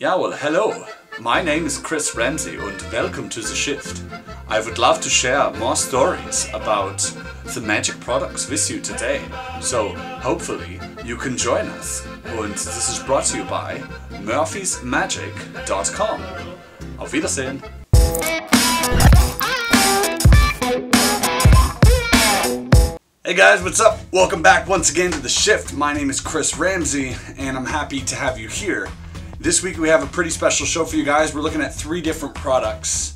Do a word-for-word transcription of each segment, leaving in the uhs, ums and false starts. Yeah, well, hello. My name is Chris Ramsay and welcome to The Shift. I would love to share more stories about the magic products with you today, so hopefully you can join us. And this is brought to you by murphys magic dot com. Auf Wiedersehen! Hey guys, what's up? Welcome back once again to The Shift. My name is Chris Ramsay and I'm happy to have you here. This week we have a pretty special show for you guys. We're looking at three different products,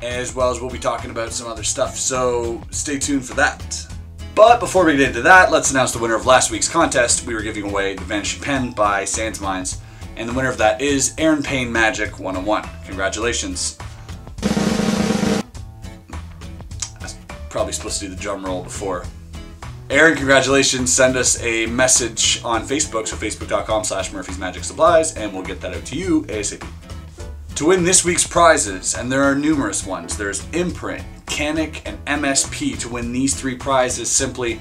as well as we'll be talking about some other stuff, so stay tuned for that. But before we get into that, let's announce the winner of last week's contest. We were giving away the Vanishing Pen by Sans Minds, and the winner of that is Aaron Payne Magic one oh one. Congratulations. I was probably supposed to do the drum roll before. Aaron, congratulations. Send us a message on Facebook, so facebook dot com slash Murphy's Magic Supplies, and we'll get that out to you ASAP. To win this week's prizes, and there are numerous ones, there's Imprint, Canic, and M S P. To win these three prizes, simply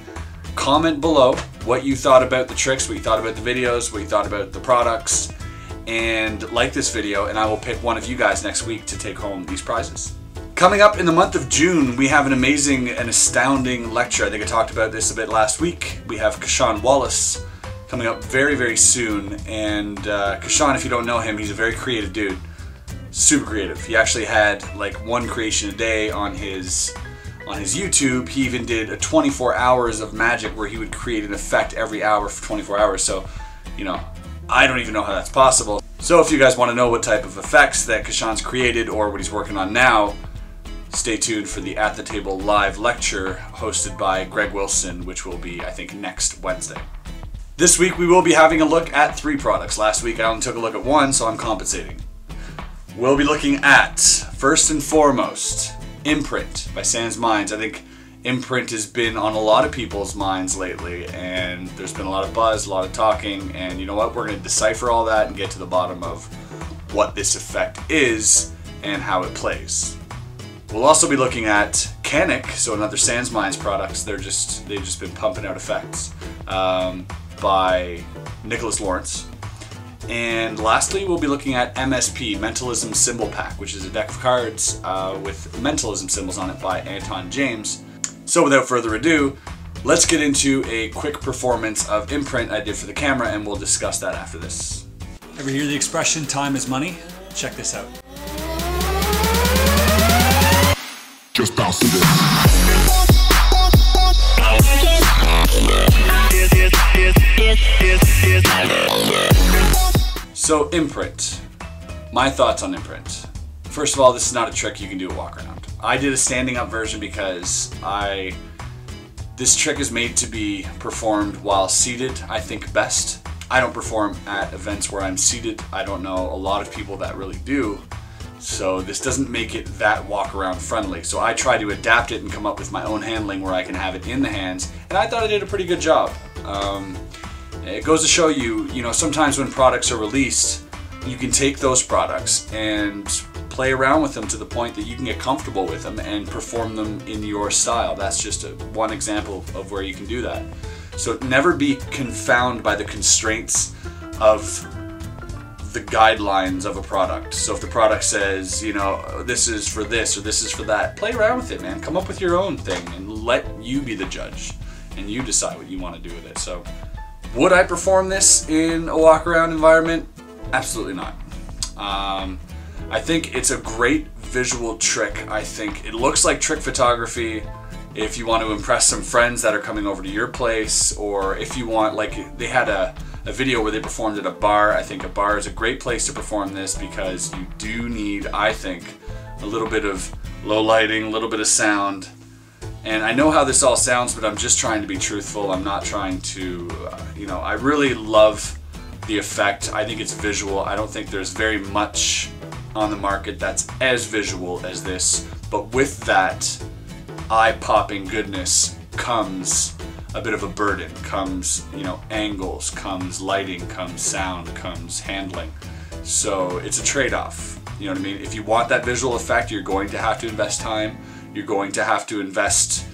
comment below what you thought about the tricks, what you thought about the videos, what you thought about the products, and like this video, and I will pick one of you guys next week to take home these prizes. Coming up in the month of June, we have an amazing and astounding lecture. I think I talked about this a bit last week. We have Kashan Wallace coming up very, very soon. And uh, Kashan, if you don't know him, he's a very creative dude. Super creative. He actually had like one creation a day on his, on his YouTube. He even did a twenty-four hours of magic where he would create an effect every hour for twenty-four hours. So, you know, I don't even know how that's possible. So if you guys want to know what type of effects that Kashan's created or what he's working on now, stay tuned for the At The Table live lecture hosted by Greg Wilson, which will be, I think, next Wednesday. This week we will be having a look at three products. Last week I only took a look at one, so I'm compensating. We'll be looking at, first and foremost, Imprint by Sans Minds. I think Imprint has been on a lot of people's minds lately, and there's been a lot of buzz, a lot of talking, and you know what? We're going to decipher all that and get to the bottom of what this effect is and how it plays. We'll also be looking at Canic, so another Sans Minds products. They're just they've just been pumping out effects um, by Nicholas Lawrence. And lastly, we'll be looking at M S P, Mentalism Symbol Pack, which is a deck of cards uh, with mentalism symbols on it by Anton James. So without further ado, let's get into a quick performance of Imprint I did for the camera, and we'll discuss that after this. Ever hear the expression "time is money"? Check this out. Just bounce to this. So Imprint. My thoughts on Imprint. First of all, this is not a trick you can do a walk around. I did a standing up version because I this trick is made to be performed while seated, I think best. I don't perform at events where I'm seated. I don't know a lot of people that really do. So this doesn't make it that walk around friendly. So I try to adapt it and come up with my own handling where I can have it in the hands. And I thought I did a pretty good job. Um, it goes to show you, you know, sometimes when products are released, you can take those products and play around with them to the point that you can get comfortable with them and perform them in your style. That's just a, one example of where you can do that. So never be confounded by the constraints of the guidelines of a product. So if the product says, you know, this is for this or this is for that, play around with it, man. Come up with your own thing and let you be the judge and you decide what you want to do with it. So would I perform this in a walk around environment? Absolutely not. Um, I think it's a great visual trick. I think it looks like trick photography. If you want to impress some friends that are coming over to your place, or if you want, like they had a A video where they performed at a bar. I think a bar is a great place to perform this because you do need, I think, a little bit of low lighting, a little bit of sound. And I know how this all sounds, but I'm just trying to be truthful. I'm not trying to, uh, you know, I really love the effect. I think it's visual. I don't think there's very much on the market that's as visual as this. But with that eye-popping goodness comes a bit of a burden, comes, you know, angles, comes lighting, comes sound, comes handling. So it's a trade-off, you know what I mean? If you want that visual effect, you're going to have to invest time, you're going to have to invest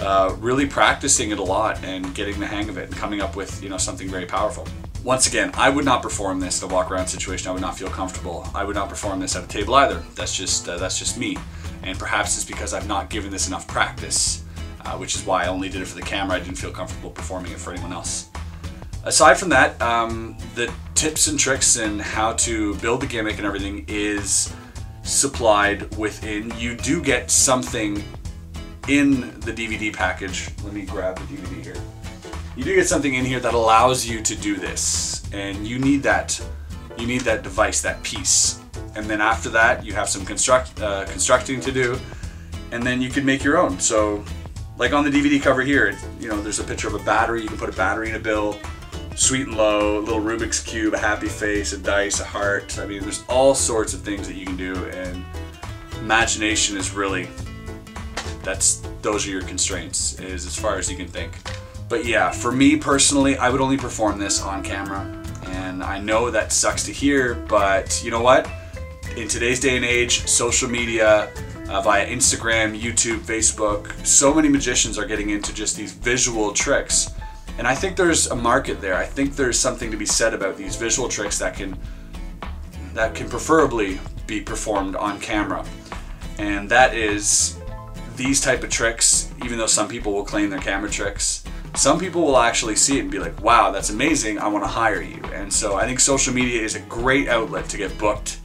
uh, really practicing it a lot and getting the hang of it and coming up with, you know, something very powerful. Once again, I would not perform this in a walk around situation. I would not feel comfortable. I would not perform this at a table either. That's just uh, that's just me. And perhaps it's because I've not given this enough practice, uh, which is why I only did it for the camera. I didn't feel comfortable performing it for anyone else. Aside from that, um, the tips and tricks and how to build the gimmick and everything is supplied within. You do get something in the D V D package. Let me grab the D V D here. You do get something in here that allows you to do this, and you need that. You need that device, that piece. And then after that, you have some construct uh, constructing to do, and then you can make your own. So, like on the D V D cover here, you know, there's a picture of a battery. You can put a battery in a bill, sweet and low, a little Rubik's Cube, a happy face, a dice, a heart. I mean, there's all sorts of things that you can do, and imagination is really, that's, those are your constraints, is as far as you can think. But yeah, for me personally, I would only perform this on camera. And I know that sucks to hear, but you know what? In today's day and age, social media, uh, via Instagram, YouTube, Facebook, so many magicians are getting into just these visual tricks. And I think there's a market there. I think there's something to be said about these visual tricks that can, that can preferably be performed on camera. And that is these type of tricks, even though some people will claim they're camera tricks. Some people will actually see it and be like, wow, that's amazing, I want to hire you. And so I think social media is a great outlet to get booked,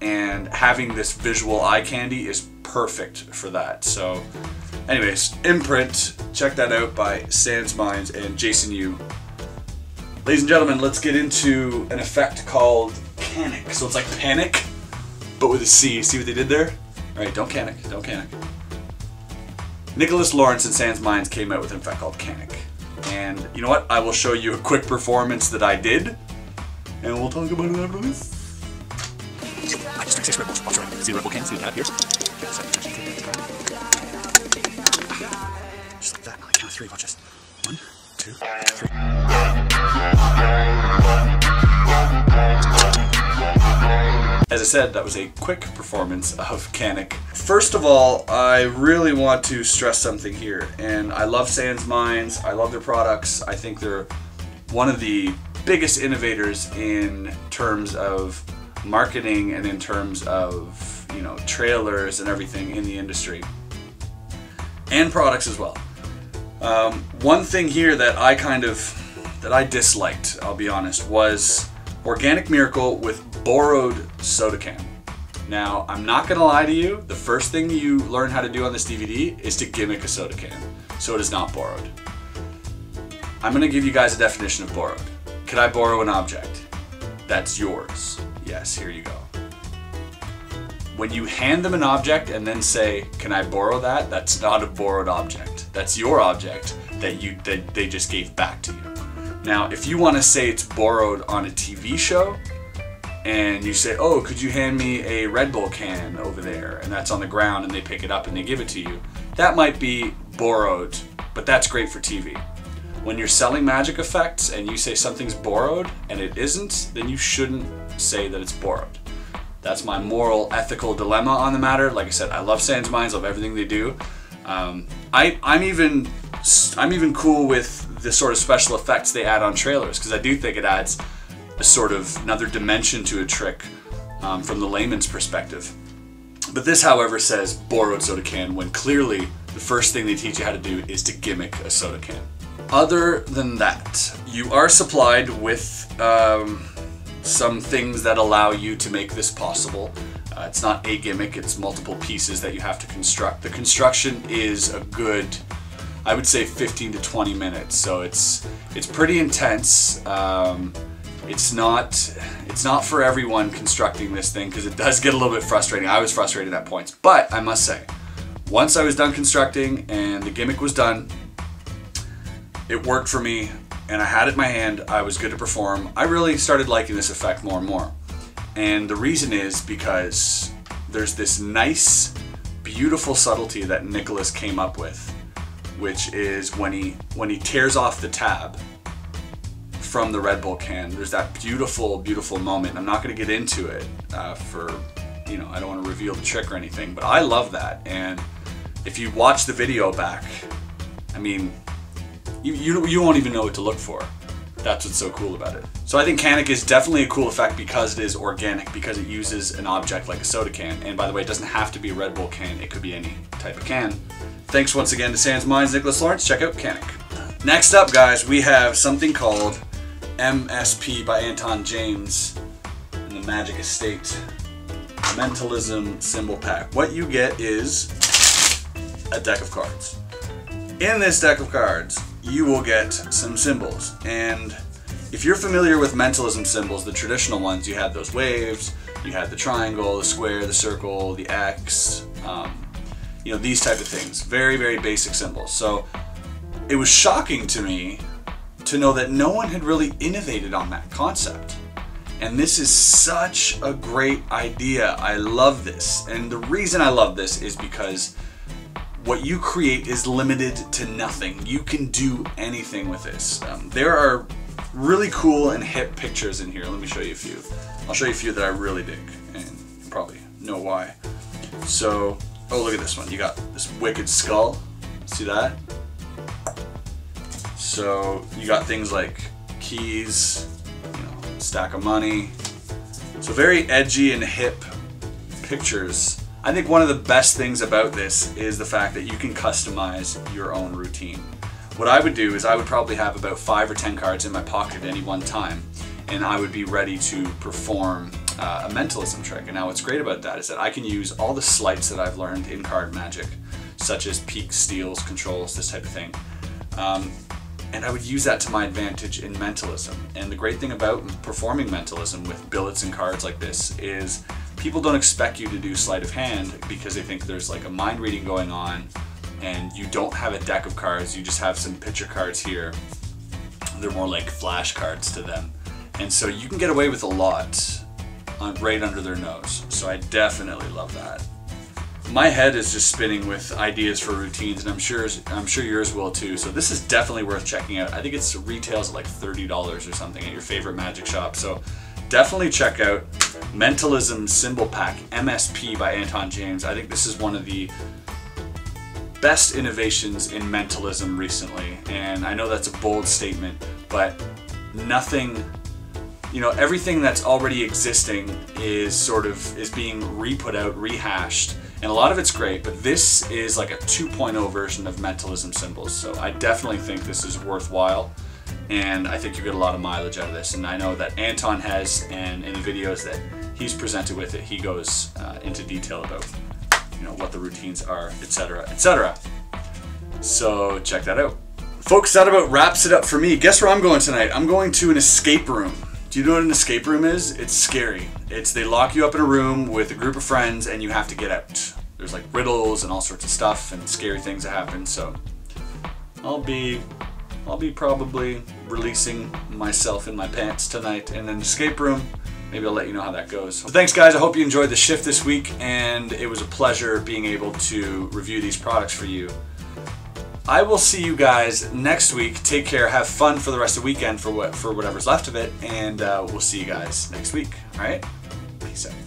and having this visual eye candy is perfect for that. So anyways, Imprint, check that out by Sans Minds and Jason Yu. Ladies and gentlemen, let's get into an effect called Canic. So it's like panic, but with a C. See what they did there? All right, don't canic, don't canic. Nicholas Lawrence and Sans Minds came out with an effect called Canic. And you know what? I will show you a quick performance that I did, and we'll talk about it after this. I just took six Red Bulls. I'll try. See the Red Bull can? See the cat appears? Just like that. On the count of three, watch this. One, two, three. As I said, that was a quick performance of Canic. First of all, I really want to stress something here, and I love Sans Minds, I love their products, I think they're one of the biggest innovators in terms of marketing and in terms of, you know, trailers and everything in the industry, and products as well. Um, one thing here that I kind of, that I disliked, I'll be honest, was Organic Miracle with borrowed soda can. Now, I'm not gonna lie to you, the first thing you learn how to do on this D V D is to gimmick a soda can, so it is not borrowed. I'm gonna give you guys a definition of borrowed. Could I borrow an object? That's yours. Yes, here you go. When you hand them an object and then say, can I borrow that? That's not a borrowed object. That's your object that you that they just gave back to you. Now, if you wanna say it's borrowed on a T V show, and you say, oh, could you hand me a Red Bull can over there? And that's on the ground, and they pick it up and they give it to you. That might be borrowed, but that's great for T V. When you're selling magic effects and you say something's borrowed and it isn't, then you shouldn't say that it's borrowed. That's my moral, ethical dilemma on the matter. Like I said, I love Sans Minds, I love everything they do. Um, I, I'm even, I'm even cool with the sort of special effects they add on trailers, because I do think it adds a sort of another dimension to a trick um, from the layman's perspective. But this, however, says borrowed soda can, when clearly the first thing they teach you how to do is to gimmick a soda can. Other than that, you are supplied with um, some things that allow you to make this possible. Uh, it's not a gimmick, it's multiple pieces that you have to construct. The construction is a good, I would say, fifteen to twenty minutes, so it's, it's pretty intense. Um, It's not, it's not for everyone constructing this thing, because it does get a little bit frustrating. I was frustrated at points, but I must say, once I was done constructing and the gimmick was done, it worked for me, and I had it in my hand, I was good to perform. I really started liking this effect more and more. And the reason is because there's this nice, beautiful subtlety that Nicholas came up with, which is when he, when he tears off the tab from the Red Bull can, there's that beautiful, beautiful moment. I'm not going to get into it uh, for, you know, I don't want to reveal the trick or anything, but I love that. And if you watch the video back, I mean, you, you, you won't even know what to look for. That's what's so cool about it. So I think Canic is definitely a cool effect because it is organic, because it uses an object like a soda can. And by the way, it doesn't have to be a Red Bull can, it could be any type of can. Thanks once again to Sans Minds, Nicholas Lawrence. Check out Canic. Next up, guys, we have something called M S P by Anton James in The Magic Estate. Mentalism Symbol Pack. What you get is a deck of cards. In this deck of cards, you will get some symbols, and if you're familiar with mentalism symbols, the traditional ones, you had those waves, you had the triangle, the square, the circle, the X, um, you know, these type of things. Very, very basic symbols. So it was shocking to me to know that no one had really innovated on that concept. And this is such a great idea. I love this. And the reason I love this is because what you create is limited to nothing. You can do anything with this. Um, there are really cool and hip pictures in here. Let me show you a few. I'll show you a few that I really dig and you probably know why. So, oh, look at this one. You got this wicked skull. See that? So you got things like keys, you know, stack of money. So very edgy and hip pictures. I think one of the best things about this is the fact that you can customize your own routine. What I would do is I would probably have about five or ten cards in my pocket at any one time, and I would be ready to perform uh, a mentalism trick. And now what's great about that is that I can use all the sleights that I've learned in card magic, such as peaks, steals, controls, this type of thing. Um, and I would use that to my advantage in mentalism. And the great thing about performing mentalism with billets and cards like this is people don't expect you to do sleight of hand because they think there's like a mind reading going on and you don't have a deck of cards, you just have some picture cards here. They're more like flash cards to them. And so you can get away with a lot on, right under their nose. So I definitely love that. My head is just spinning with ideas for routines, and I'm sure I'm sure yours will too. So this is definitely worth checking out. I think it's retails at like thirty dollars or something at your favorite magic shop. So definitely check out Mentalism Symbol Pack M S P by Anton James. I think this is one of the best innovations in mentalism recently, and I know that's a bold statement, but nothing, you know, everything that's already existing is sort of is being re-put out, rehashed. And a lot of it's great, but this is like a two point oh version of mentalism symbols. So I definitely think this is worthwhile, and I think you get a lot of mileage out of this. And I know that Anton has, and in the videos that he's presented with it, he goes uh, into detail about, you know, what the routines are, et cetera, et cetera. So check that out. Folks, that about wraps it up for me. Guess where I'm going tonight? I'm going to an escape room. Do you know what an escape room is? It's scary. It's they lock you up in a room with a group of friends and you have to get out. There's like riddles and all sorts of stuff and scary things that happen. So I'll be, I'll be probably releasing myself in my pants tonight in an escape room. Maybe I'll let you know how that goes. So thanks guys, I hope you enjoyed The Shift this week, and it was a pleasure being able to review these products for you. I will see you guys next week. Take care. Have fun for the rest of the weekend for what for whatever's left of it. And uh, we'll see you guys next week. All right? Peace out.